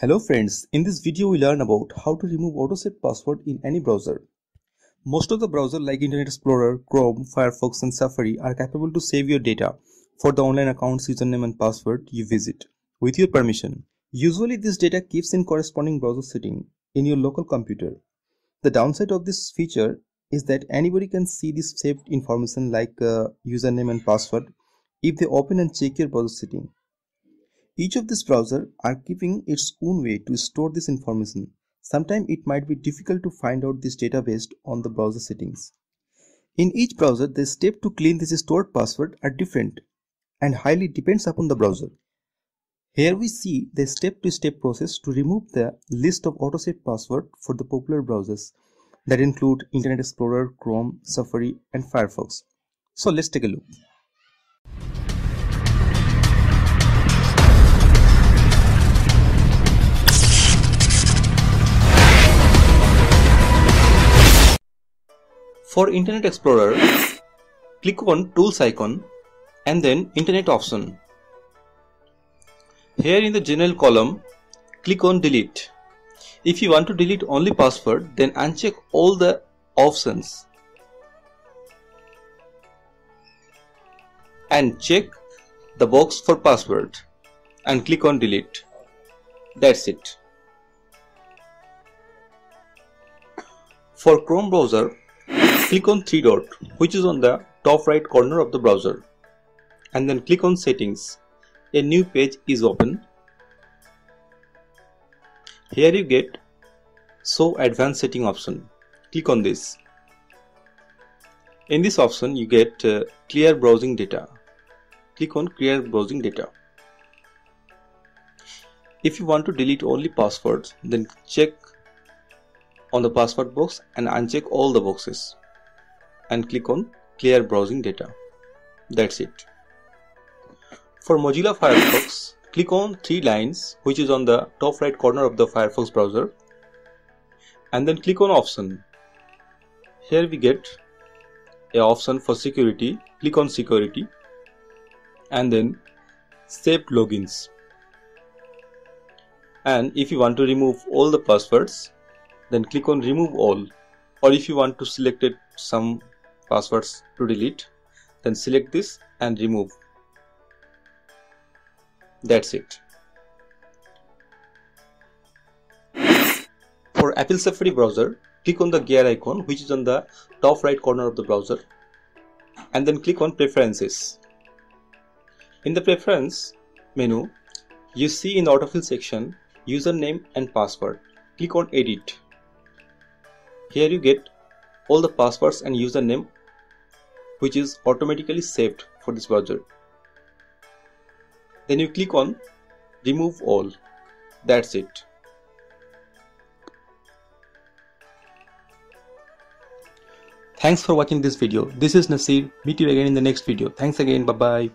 Hello friends, in this video we learn about how to remove autosave password in any browser. Most of the browsers like Internet Explorer, Chrome, Firefox and Safari are capable to save your data for the online account username and password you visit, with your permission. Usually this data keeps in corresponding browser setting in your local computer. The downside of this feature is that anybody can see this saved information like username and password if they open and check your browser setting. Each of these browsers are keeping its own way to store this information. Sometimes it might be difficult to find out this data based on the browser settings. In each browser, the steps to clean this stored password are different and highly depends upon the browser. Here we see the step-to-step process to remove the list of autosave password for the popular browsers that include Internet Explorer, Chrome, Safari and Firefox. So let's take a look. For Internet Explorer, click on Tools icon and then Internet option. Here in the General column, click on Delete. If you want to delete only password, then uncheck all the options and check the box for password and click on Delete. That's it. For Chrome browser, click on three dot which is on the top right corner of the browser and then click on settings. A new page is open. Here you get show advanced setting option. Click on this. In this option you get clear browsing data. Click on clear browsing data. If you want to delete only passwords, then check on the password box and uncheck all the boxes and click on clear browsing data. That's it. For Mozilla Firefox, click on three lines which is on the top right corner of the Firefox browser and then click on option. Here we get a option for security. Click on security and then saved logins, and if you want to remove all the passwords then click on remove all, or if you want to select some passwords to delete, then select this and remove. That's it. For Apple Safari browser, click on the gear icon which is on the top right corner of the browser and then click on preferences. In the preference menu, you see in the autofill section username and password. Click on edit. Here you get all the passwords and username which is automatically saved for this browser. Then you click on remove all. That's it. Thanks for watching this video. This is Nasir. Meet you again in the next video. Thanks again. Bye bye.